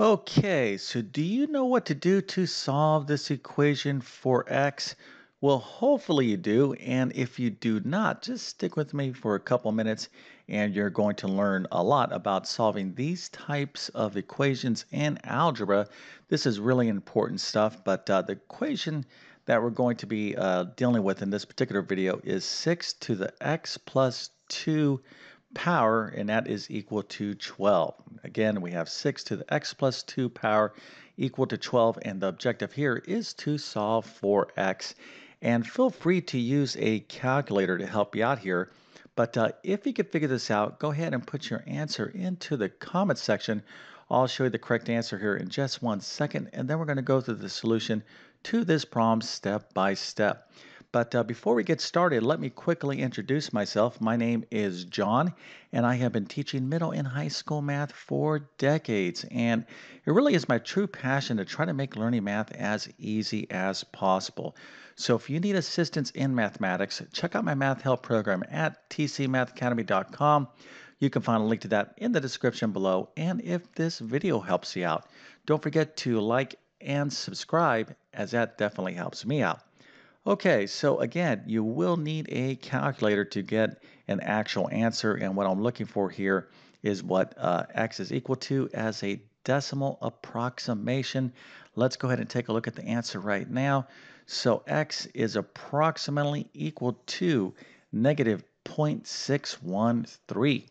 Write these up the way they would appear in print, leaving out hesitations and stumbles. Okay, so do you know what to do to solve this equation for x? Well, hopefully you do, and if you do not, just stick with me for a couple minutes and you're going to learn a lot about solving these types of equations in algebra. This is really important stuff, but the equation that we're going to be dealing with in this particular video is 6 to the x plus 2 power, and that is equal to 12. Again, we have 6 to the x plus 2 power equal to 12, and the objective here is to solve for x. And feel free to use a calculator to help you out here, but if you could figure this out, go ahead and put your answer into the comment section. I'll show you the correct answer here in just 1 second, and then we're going to go through the solution to this problem step by step. But before we get started, let me quickly introduce myself. My name is John, and I have been teaching middle and high school math for decades. And it really is my true passion to try to make learning math as easy as possible. So if you need assistance in mathematics, check out my math help program at tcmathacademy.com. You can find a link to that in the description below. And if this video helps you out, don't forget to like and subscribe, as that definitely helps me out. Okay, so again, you will need a calculator to get an actual answer, and what I'm looking for here is what x is equal to as a decimal approximation. Let's go ahead and take a look at the answer right now. So x is approximately equal to negative 0.613.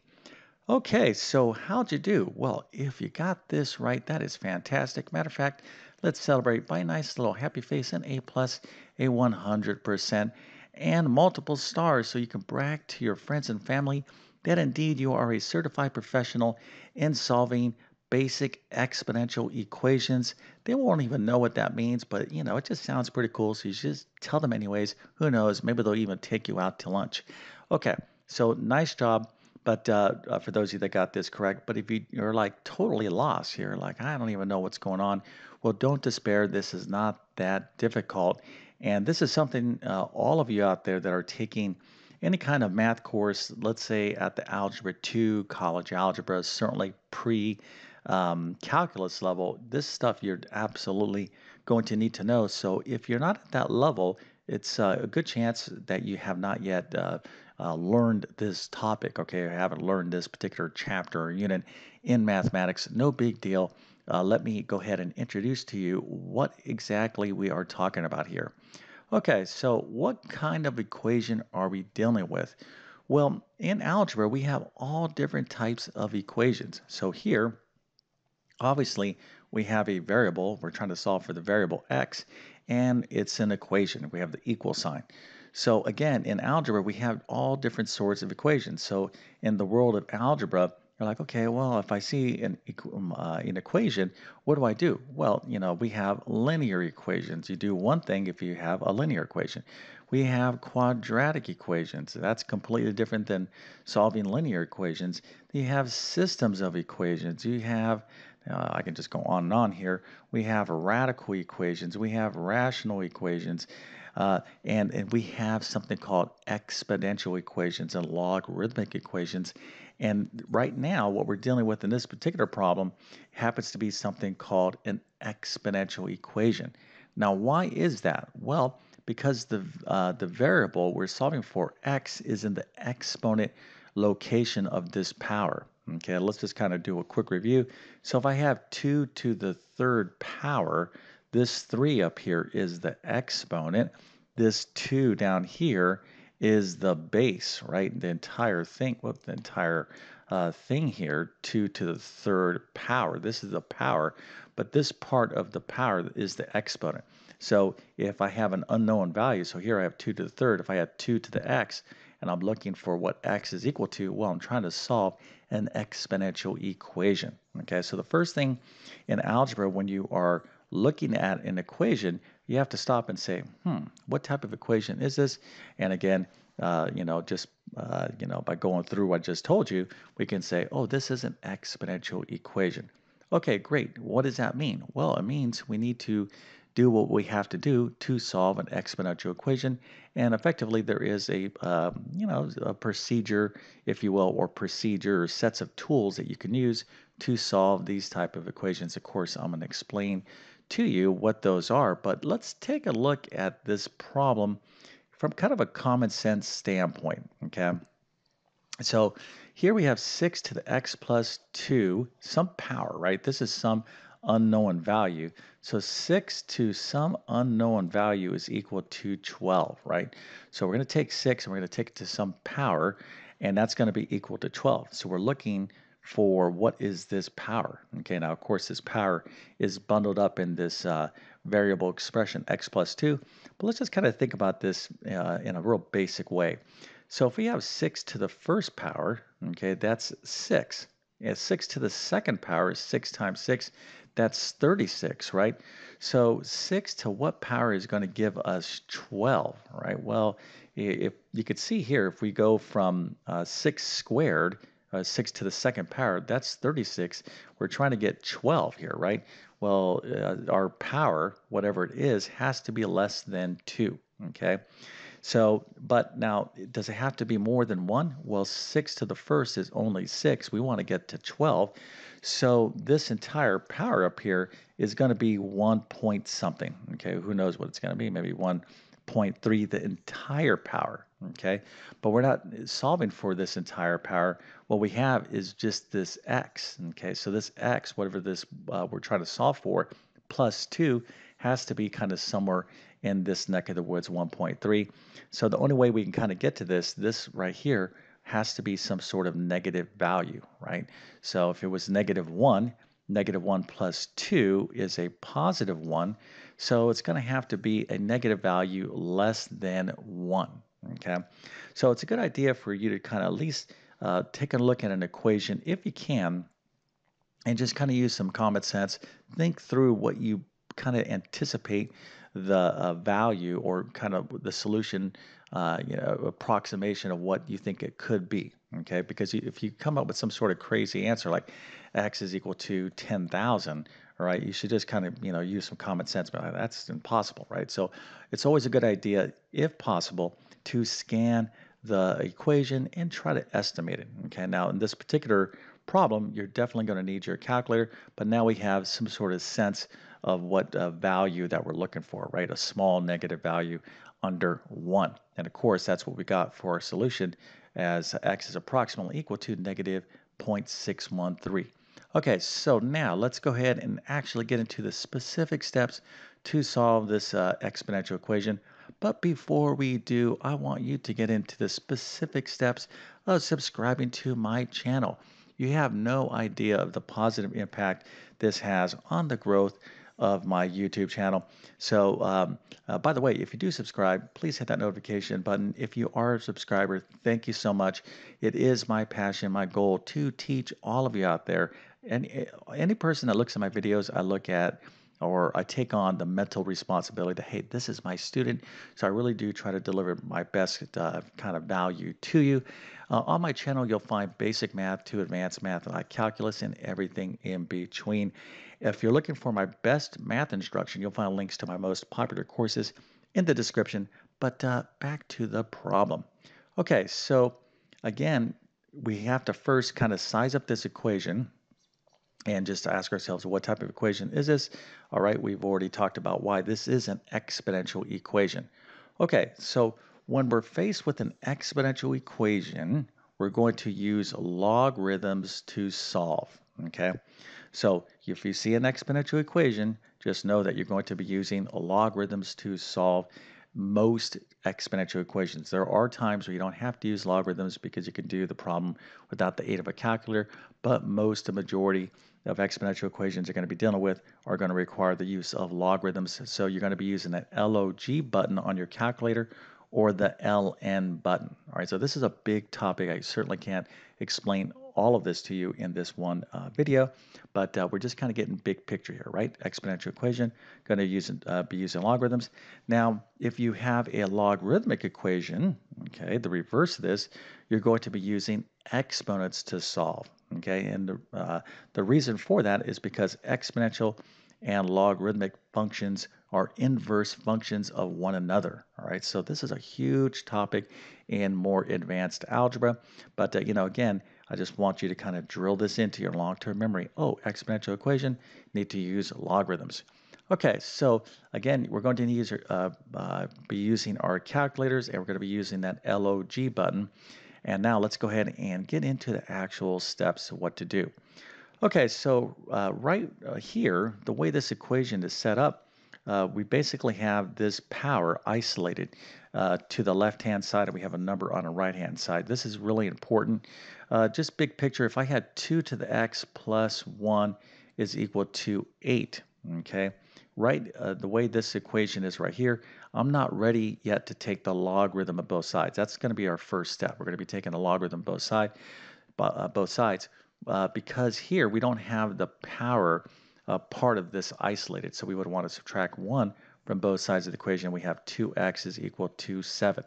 Okay, so how'd you do? Well, if you got this right, that is fantastic. Matter of fact, let's celebrate by a nice little happy face and A plus, a 100%, and multiple stars so you can brag to your friends and family that indeed you are a certified professional in solving basic exponential equations. They won't even know what that means, but it just sounds pretty cool, so you should just tell them anyways. Who knows, maybe they'll even take you out to lunch. Okay, so nice job. But for those of you that got this correct, but if you're like totally lost here, like I don't even know what's going on, well, don't despair. This is not that difficult. And this is something all of you out there that are taking any kind of math course, let's say at the Algebra 2, College Algebra, certainly pre-calculus level, this stuff you're absolutely going to need to know. So if you're not at that level, it's a good chance that you have not yet learned this topic, okay? I haven't learned this particular chapter or unit in mathematics. No big deal. Let me go ahead and introduce to you what exactly we are talking about here. Okay, so what kind of equation are we dealing with? Well, in algebra, we have all different types of equations. So here, obviously, we have a variable. We're trying to solve for the variable x, and it's an equation. We have the equal sign. So again, in algebra, we have all different sorts of equations. So in the world of algebra, you're like, okay, well, if I see an equation, what do I do? Well, we have linear equations. You do one thing if you have a linear equation. We have quadratic equations. That's completely different than solving linear equations. You have systems of equations. You have I can just go on and on here. We have radical equations. We have rational equations. And we have something called exponential equations and logarithmic equations. And right now, what we're dealing with in this particular problem happens to be something called an exponential equation. Now, why is that? Well, because the variable we're solving for, x, is in the exponent location of this power. Okay, let's just kind of do a quick review. So if I have 2 to the third power, this 3 up here is the exponent. This 2 down here is the base, right? The entire thing here, 2 to the third power. This is the power, but this part of the power is the exponent. So if I have an unknown value, so here I have 2 to the third. If I have 2 to the x, and I'm looking for what x is equal to, well, I'm trying to solve an exponential equation. Okay, so the first thing in algebra when you are looking at an equation, you have to stop and say, what type of equation is this? And again, by going through what I just told you, we can say, oh, this is an exponential equation. Okay, great. What does that mean? Well, it means we need to do what we have to do to solve an exponential equation. And effectively, there is a procedure, if you will, or sets of tools that you can use to solve these type of equations. Of course, I'm going to explain to you what those are, but let's take a look at this problem from kind of a common sense standpoint, okay? So here we have 6 to the x plus 2, some power, right? This is some unknown value. So 6 to some unknown value is equal to 12, right? So we're going to take 6 and we're going to take it to some power, and that's going to be equal to 12. So we're looking for what is this power. Okay, now of course this power is bundled up in this variable expression x plus 2, but let's just kind of think about this in a real basic way. So if we have 6 to the first power, okay, that's 6. And 6 to the second power is 6 times 6, that's 36, right? So 6 to what power is going to give us 12, right? Well, if you could see here, if we go from 6 squared, 6 to the second power, that's 36. We're trying to get 12 here, right? Well, our power, whatever it is, has to be less than 2, okay? So, but now, does it have to be more than 1? Well, 6 to the first is only 6. We want to get to 12. So this entire power up here is going to be 1 point something, okay? Who knows what it's going to be? Maybe 1.3, the entire power, okay? But we're not solving for this entire power. What we have is just this x, okay? So this x, whatever this we're trying to solve for, plus 2, has to be kind of somewhere in this neck of the woods, 1.3. So the only way we can kind of get to this right here has to be some sort of negative value, right? So if it was negative 1 plus 2 is a positive 1, so it's going to have to be a negative value less than 1, okay? So it's a good idea for you to kind of at least take a look at an equation if you can, and just kind of use some common sense. Think through what you kind of anticipate the value, or kind of the solution, approximation of what you think it could be, okay? Because if you come up with some sort of crazy answer like x is equal to 10,000, right? You should just kind of, use some common sense, but that's impossible, right? So it's always a good idea, if possible, to scan the equation and try to estimate it, okay? Now, in this particular problem, you're definitely going to need your calculator, but now we have some sort of sense of what value that we're looking for, right? A small negative value under 1. And of course, that's what we got for our solution, as x is approximately equal to negative 0.613. Okay, so now let's go ahead and actually get into the specific steps to solve this exponential equation. But before we do, I want you to get into the specific steps of subscribing to my channel. You have no idea of the positive impact this has on the growth of my YouTube channel. So by the way, if you do subscribe, please hit that notification button. If you are a subscriber, thank you so much. It is my passion, my goal to teach all of you out there, and any person that looks at my videos, I look at, or I take on the mental responsibility that, hey, this is my student, so I really do try to deliver my best kind of value to you. On my channel, you'll find basic math to advanced math, like calculus and everything in between. If you're looking for my best math instruction, you'll find links to my most popular courses in the description. But back to the problem. Okay, so again, we have to first kind of size up this equation, and just to ask ourselves, what type of equation is this? All right, we've already talked about why this is an exponential equation. Okay, so when we're faced with an exponential equation, we're going to use logarithms to solve, okay? So if you see an exponential equation, just know that you're going to be using logarithms to solve most exponential equations. There are times where you don't have to use logarithms because you can do the problem without the aid of a calculator, but the majority of exponential equations you're going to be dealing with are going to require the use of logarithms. So you're going to be using that LOG button on your calculator or the LN button. All right, so this is a big topic. I certainly can't explain all of this to you in this one video, but we're just kind of getting big picture here, right? Exponential equation, going to be using logarithms. Now, if you have a logarithmic equation, okay, the reverse of this, you're going to be using exponents to solve, okay? And the reason for that is because exponential and logarithmic functions are inverse functions of one another. All right, so this is a huge topic in more advanced algebra, but again, I just want you to kind of drill this into your long-term memory. Oh, exponential equation, need to use logarithms. Okay, so again, we're going to use, be using our calculators, and we're going to be using that LOG button. And now let's go ahead and get into the actual steps of what to do. Okay, so right here, the way this equation is set up, we basically have this power isolated to the left-hand side, and we have a number on the right-hand side. This is really important. Just big picture, if I had 2 to the x plus 1 is equal to 8, okay? Right, the way this equation is right here, I'm not ready yet to take the logarithm of both sides. That's going to be our first step. We're going to be taking the logarithm of both sides, because here we don't have the power part of this isolated. So we would want to subtract 1 from both sides of the equation. We have 2x is equal to 7.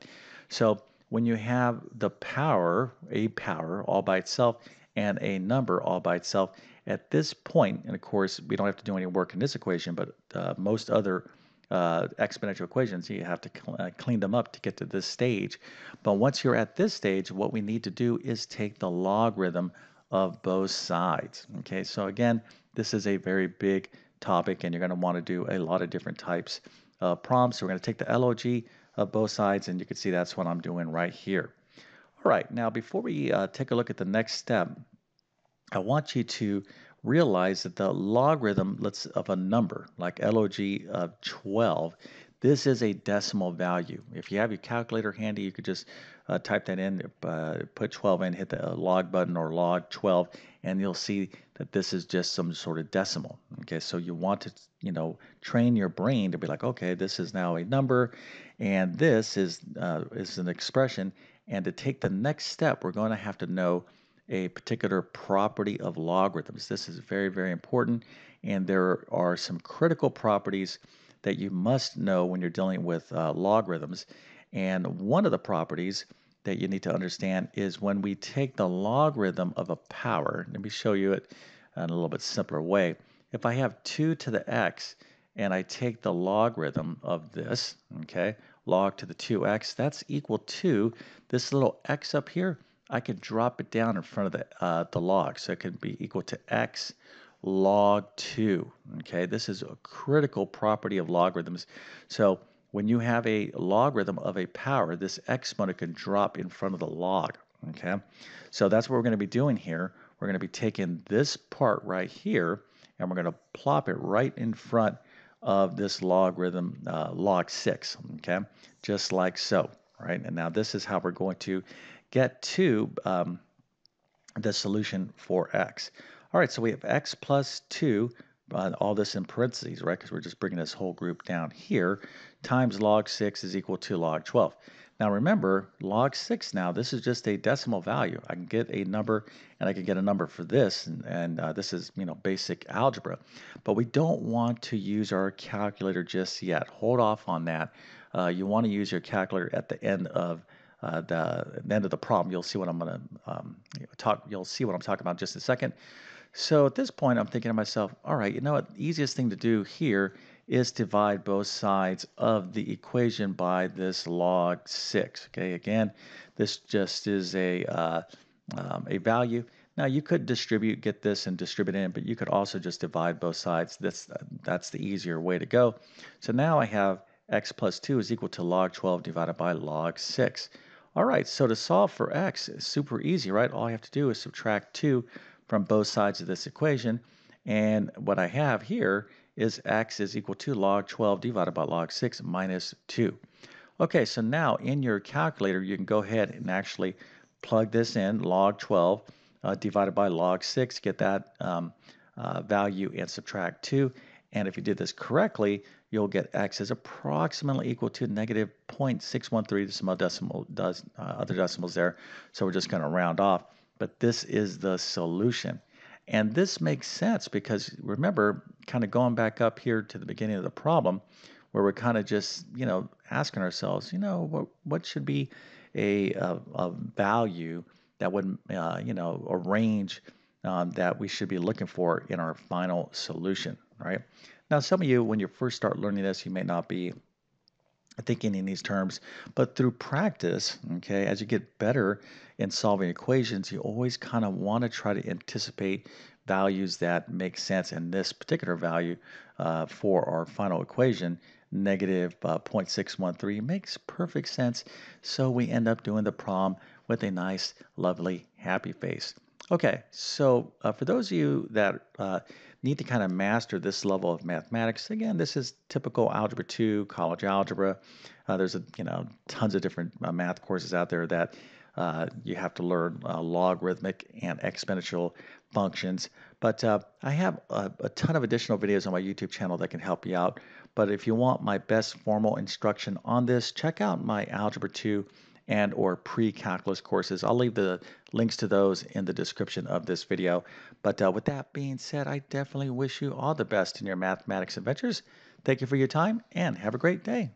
So when you have the power, a power all by itself, and a number all by itself, at this point, and of course, we don't have to do any work in this equation, but most other exponential equations, you have to clean them up to get to this stage. But once you're at this stage, what we need to do is take the logarithm of both sides. Okay, so again, this is a very big topic, and you're going to want to do a lot of different types of prompts. So we're going to take the LOG of both sides, and you can see that's what I'm doing right here. All right, now before we take a look at the next step, I want you to realize that the logarithm of a number, like LOG of 12, this is a decimal value. If you have your calculator handy, you could just type that in, put 12 in, hit the log button or log 12, and you'll see that this is just some sort of decimal. Okay, so you want to, train your brain to be like, okay, this is now a number, and this is an expression. And to take the next step, we're going to have to know a particular property of logarithms. This is very, very important, and there are some critical properties that you must know when you're dealing with logarithms. And one of the properties that you need to understand is when we take the logarithm of a power, let me show you it in a little bit simpler way. If I have 2 to the x and I take the logarithm of this, okay, log to the 2x, that's equal to this little x up here. I could drop it down in front of the log, so it could be equal to x log 2. Okay, this is a critical property of logarithms. So when you have a logarithm of a power, this exponent can drop in front of the log. Okay, so that's what we're going to be doing here. We're going to be taking this part right here, and we're going to plop it right in front of this logarithm, log 6. Okay, just like so. Right, and now this is how we're going to get to the solution for x. All right, so we have x plus 2, all this in parentheses, right, because we're just bringing this whole group down here, times log 6 is equal to log 12. Now remember, log 6 now, this is just a decimal value. I can get a number, and I can get a number for this, and this is, basic algebra. But we don't want to use our calculator just yet. Hold off on that. You want to use your calculator at the end of the problem. You'll see what I'm going to You'll see what I'm talking about in just a second. So at this point, I'm thinking to myself, all right, what? The easiest thing to do here is divide both sides of the equation by this log 6. Okay, again, this just is a value. Now you could get this and distribute it in, but you could also just divide both sides. That's the easier way to go. So now I have x plus 2 is equal to log 12 divided by log 6. All right, so to solve for x is super easy, right? All I have to do is subtract 2 from both sides of this equation. And what I have here is x is equal to log 12 divided by log 6 minus 2. Okay, so now in your calculator, you can go ahead and actually plug this in, log 12 divided by log 6, get that value and subtract 2. And if you did this correctly, you'll get x is approximately equal to negative 0.613. There's some other decimals there, so we're just going to round off. But this is the solution. And this makes sense because, remember, kind of going back up here to the beginning of the problem, where we're kind of just, asking ourselves, what should be a value that would, a range that we should be looking for in our final solution, right? Now, some of you, when you first start learning this, you may not be thinking in these terms, but through practice, okay, as you get better in solving equations, you always kind of want to try to anticipate values that make sense in this particular value for our final equation. Negative 0.613 makes perfect sense, so we end up doing the problem with a nice, lovely, happy face. Okay, so for those of you that need to kind of master this level of mathematics, again, this is typical Algebra 2, college algebra. There's tons of different math courses out there that you have to learn logarithmic and exponential functions. But I have a ton of additional videos on my YouTube channel that can help you out. But if you want my best formal instruction on this, check out my Algebra 2 and or pre-calculus courses. I'll leave the links to those in the description of this video. But with that being said, I definitely wish you all the best in your mathematics adventures. Thank you for your time and have a great day.